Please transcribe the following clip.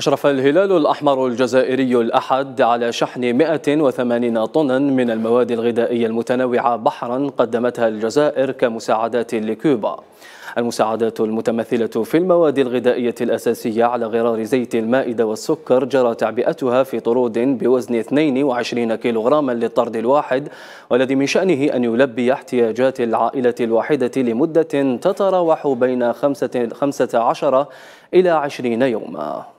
أشرف الهلال الأحمر الجزائري الأحد على شحن 180 طنا من المواد الغذائية المتنوعة بحرا قدمتها الجزائر كمساعدات لكوبا. المساعدات المتمثلة في المواد الغذائية الأساسية على غرار زيت المائدة والسكر جرى تعبئتها في طرود بوزن 22 كيلوغراما للطرد الواحد، والذي من شأنه أن يلبي احتياجات العائلة الواحدة لمدة تتراوح بين 15 إلى 20 يوما.